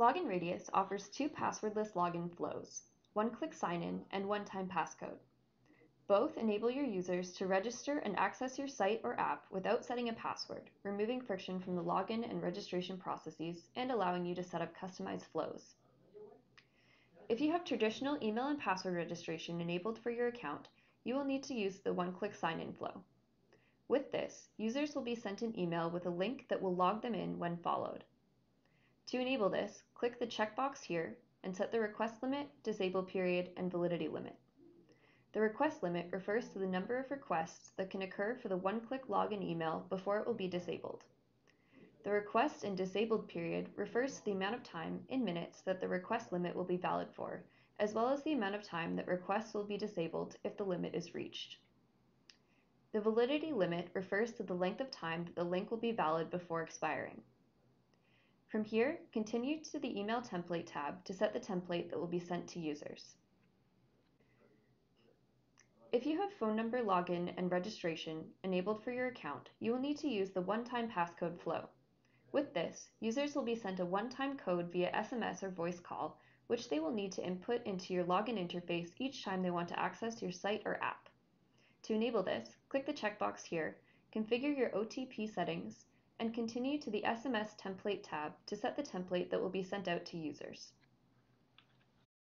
LoginRadius offers two passwordless login flows, one-click sign-in and one-time passcode. Both enable your users to register and access your site or app without setting a password, removing friction from the login and registration processes and allowing you to set up customized flows. If you have traditional email and password registration enabled for your account, you will need to use the one-click sign-in flow. With this, users will be sent an email with a link that will log them in when followed. To enable this, click the checkbox here and set the request limit, disable period, and validity limit. The request limit refers to the number of requests that can occur for the one-click login email before it will be disabled. The request and disabled period refers to the amount of time in minutes that the request limit will be valid for, as well as the amount of time that requests will be disabled if the limit is reached. The validity limit refers to the length of time that the link will be valid before expiring. From here, continue to the Email Template tab to set the template that will be sent to users. If you have phone number login and registration enabled for your account, you will need to use the one-time passcode flow. With this, users will be sent a one-time code via SMS or voice call, which they will need to input into your login interface each time they want to access your site or app. To enable this, click the checkbox here, configure your OTP settings, and continue to the SMS template tab to set the template that will be sent out to users.